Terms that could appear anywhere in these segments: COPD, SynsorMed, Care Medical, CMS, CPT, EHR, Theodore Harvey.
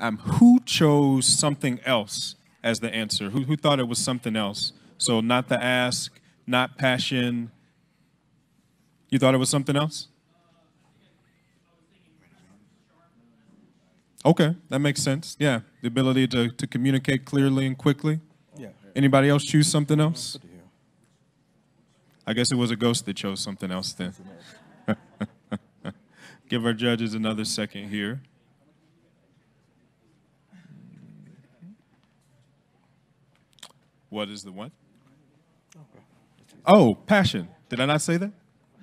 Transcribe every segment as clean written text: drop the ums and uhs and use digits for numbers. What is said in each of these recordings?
Who chose something else as the answer? Who thought it was something else? So not the ask, not passion. You thought it was something else? Okay, that makes sense. Yeah, the ability to communicate clearly and quickly. Yeah. Anybody else choose something else? I guess it was a ghost that chose something else then. Give our judges another second here. What is the one? Oh, passion. Did I not say that?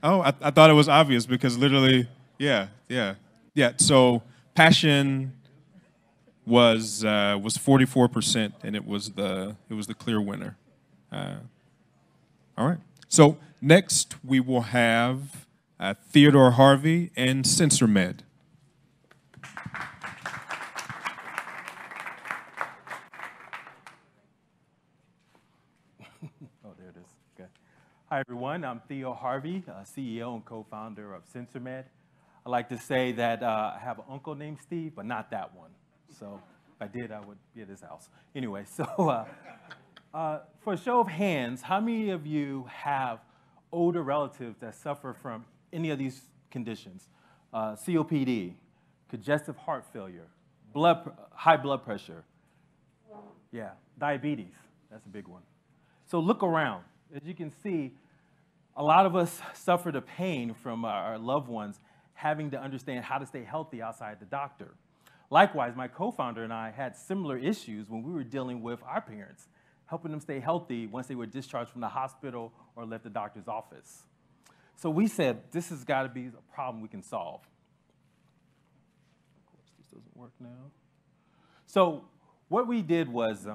Oh, I thought it was obvious because literally, yeah. So passion was 44%, and it was the clear winner. All right. So next we will have Theodore Harvey and SynsorMed. Oh, there it is. Okay. Hi, everyone. I'm Theo Harvey, CEO and co-founder of SynsorMed. I like to say that I have an uncle named Steve, but not that one. So if I did, I would be at his house. Anyway, so for a show of hands, how many of you have older relatives that suffer from any of these conditions? COPD, congestive heart failure, high blood pressure, yeah, diabetes, that's a big one. So look around. As you can see, a lot of us suffer the pain from our loved ones having to understand how to stay healthy outside the doctor. Likewise, my co-founder and I had similar issues when we were dealing with our parents, helping them stay healthy once they were discharged from the hospital or left the doctor's office. So we said, this has got to be a problem we can solve. Of course, this doesn't work now. So what we did was,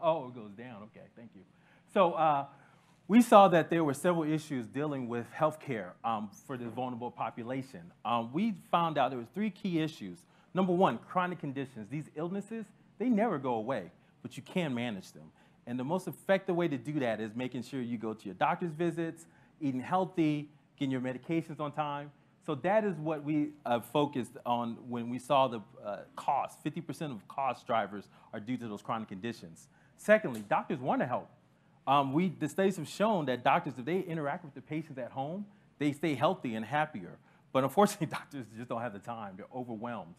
oh, it goes down. Okay, thank you. So we saw that there were several issues dealing with healthcare for this vulnerable population. We found out there were three key issues. Number one, chronic conditions. These illnesses, they never go away, but you can manage them. And the most effective way to do that is making sure you go to your doctor's visits, eating healthy, getting your medications on time. So that is what we focused on when we saw the cost. 50% of cost drivers are due to those chronic conditions. Secondly, doctors want to help. The studies have shown that doctors, if they interact with the patients at home, they stay healthy and happier. But unfortunately, doctors just don't have the time. They're overwhelmed.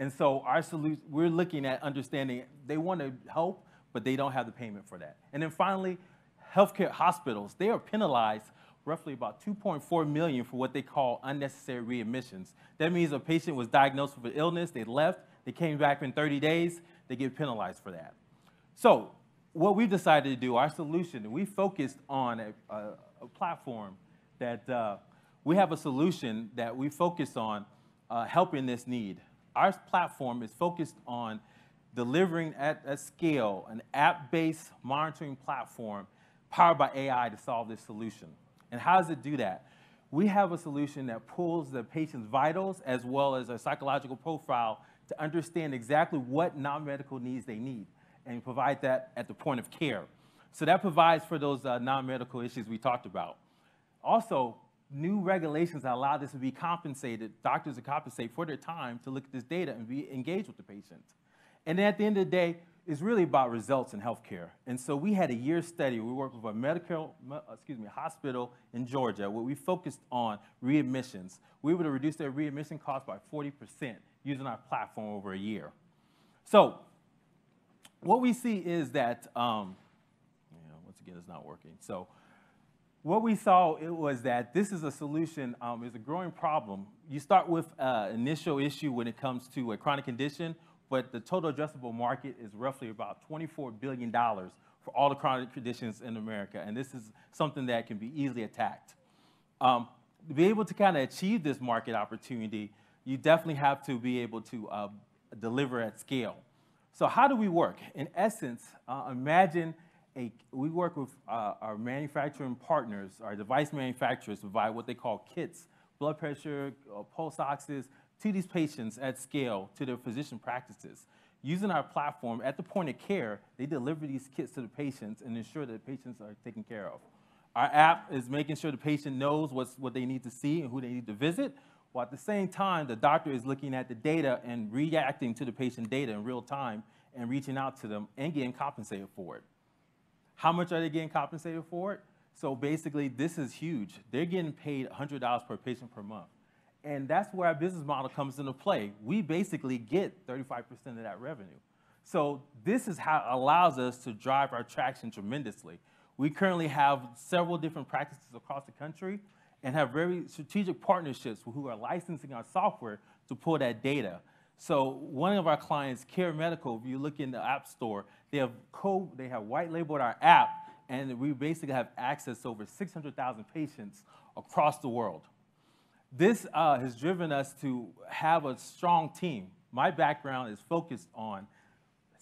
And so our solution, we're looking at understanding they want to help, but they don't have the payment for that. And then finally, healthcare hospitals, they are penalized roughly about $2.4 million for what they call unnecessary readmissions. That means a patient was diagnosed with an illness, they left, they came back in 30 days, they get penalized for that. So what we've decided to do, our solution, and we focused on a platform that we have a solution that we focus on helping this need. Our platform is focused on delivering at a scale an app-based monitoring platform powered by AI to solve this solution. And how does it do that? We have a solution that pulls the patient's vitals as well as their psychological profile to understand exactly what non-medical needs they need and provide that at the point of care. So that provides for those non-medical issues we talked about. Also, new regulations that allow this to be compensated, doctors to compensate for their time to look at this data and be engaged with the patient. And then at the end of the day, it's really about results in healthcare. And so we had a year study. We worked with a hospital in Georgia where we focused on readmissions. We were to reduce their readmission cost by 40% using our platform over a year. So what we see is that, once again, it's not working. So what we saw was that this is a solution, it's a growing problem. You start with initial issue when it comes to a chronic condition, but the total addressable market is roughly about $24 billion for all the chronic conditions in America, and this is something that can be easily attacked. To be able to kind of achieve this market opportunity, you definitely have to be able to deliver at scale. So how do we work? In essence, imagine we work with our manufacturing partners, our device manufacturers provide what they call kits, blood pressure, pulse oximeters, to these patients at scale, to their physician practices. Using our platform, at the point of care, they deliver these kits to the patients and ensure that the patients are taken care of. Our app is making sure the patient knows what they need to see and who they need to visit, while at the same time, the doctor is looking at the data and reacting to the patient data in real time and reaching out to them and getting compensated for it. How much are they getting compensated for it? So basically, this is huge. They're getting paid $100 per patient per month. And that's where our business model comes into play. We basically get 35% of that revenue. So this is how it allows us to drive our traction tremendously. We currently have several different practices across the country and have very strategic partnerships who are licensing our software to pull that data. So one of our clients, Care Medical, if you look in the App Store, they have white labeled our app, and we basically have access to over 600,000 patients across the world. This has driven us to have a strong team. My background is focused on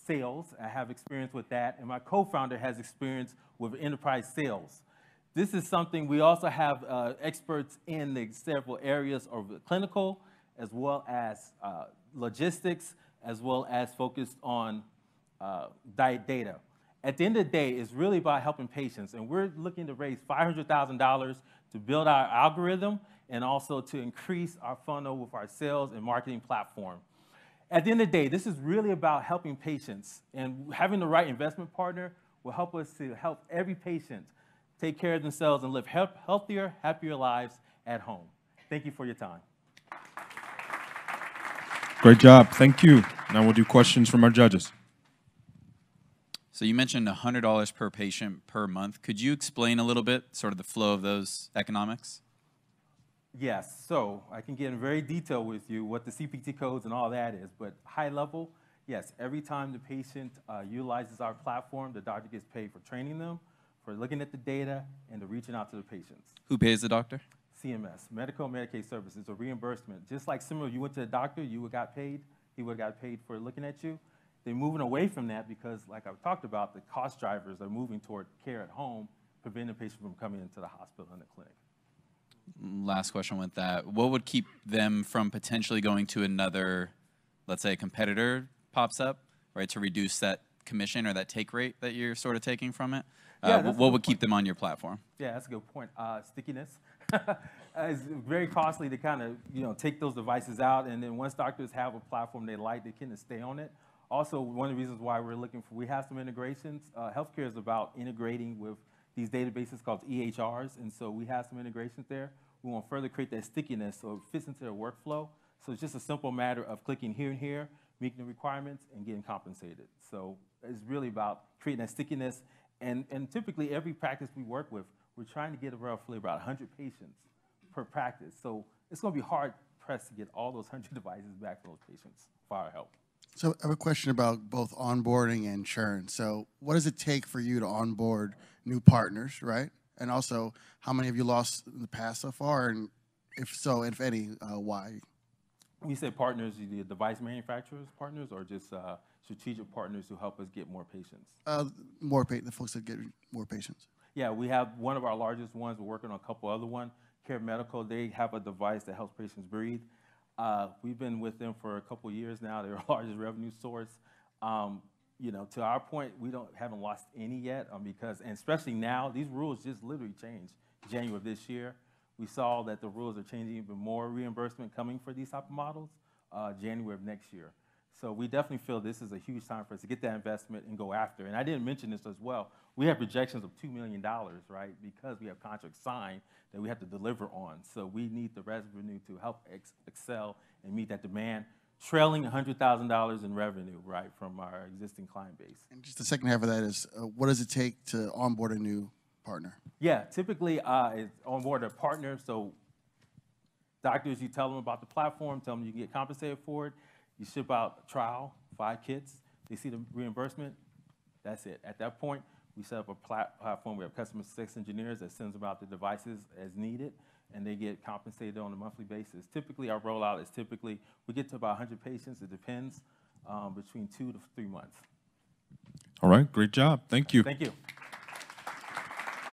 sales. I have experience with that, and my co-founder has experience with enterprise sales. This is something we also have experts in the several areas of the clinical, as well as logistics, as well as focused on diet data. At the end of the day, it's really about helping patients, and we're looking to raise $500,000 to build our algorithm and also to increase our funnel with our sales and marketing platform. At the end of the day, this is really about helping patients, and having the right investment partner will help us to help every patient take care of themselves and live healthier, happier lives at home. Thank you for your time. Great job. Thank you. Now we'll do questions from our judges. So you mentioned $100 per patient per month. Could you explain a little bit sort of the flow of those economics? Yes, so I can get in very detail with you what the CPT codes and all that is, but high level, yes, every time the patient utilizes our platform, the doctor gets paid for training them, for looking at the data, and to reaching out to the patients. Who pays the doctor? CMS, Medical and Medicaid Services, a reimbursement. Just like similar, you went to the doctor, you would got paid, he would have got paid for looking at you. They're moving away from that because, like I've talked about, the cost drivers are moving toward care at home, preventing the patient from coming into the hospital and the clinic. Last question with that. What would keep them from potentially going to another, let's say a competitor pops up, right, to reduce that commission or that take rate that you're sort of taking from it? Yeah, what would keep them on your platform? Yeah, that's a good point. Stickiness. It's very costly to kind of, you know, take those devices out, and then once doctors have a platform they like, they kind of stay on it. Also, one of the reasons why we're looking for, we have some integrations. Healthcare is about integrating with these databases called EHRs, and so we have some integrations there. We want to further create that stickiness so it fits into their workflow. So it's just a simple matter of clicking here and here, meeting the requirements, and getting compensated. So it's really about creating that stickiness, and typically every practice we work with, we're trying to get roughly about 100 patients per practice. So it's going to be hard-pressed to get all those 100 devices back to those patients for our help. So I have a question about both onboarding and churn. So what does it take for you to onboard new partners, right? And also, how many have you lost in the past so far? And if so, if any, why? We say partners, the device manufacturers partners, or just strategic partners who help us get more patients? The folks that get more patients. Yeah, we have one of our largest ones. We're working on a couple other ones. Care Medical, they have a device that helps patients breathe. We've been with them for a couple years now. They're our largest revenue source. You know, to our point, we haven't lost any yet because, and especially now, these rules just literally changed January of this year. We saw that the rules are changing, even more reimbursement coming for these type of models January of next year. So we definitely feel this is a huge time for us to get that investment and go after. And I didn't mention this as well. We have projections of $2 million, right, because we have contracts signed that we have to deliver on. So we need the revenue to help excel and meet that demand, trailing $100,000 in revenue, right, from our existing client base. And just the second half of that is, what does it take to onboard a new partner? Yeah, typically it's onboard a partner. So doctors, you tell them about the platform, tell them you can get compensated for it. You ship out a trial, 5 kits. They see the reimbursement. That's it. At that point, we set up a platform. We have customer success engineers that sends about the devices as needed, and they get compensated on a monthly basis. Typically, our rollout is typically, we get to about 100 patients. It depends, between 2 to 3 months. All right. Great job. Thank you. Thank you.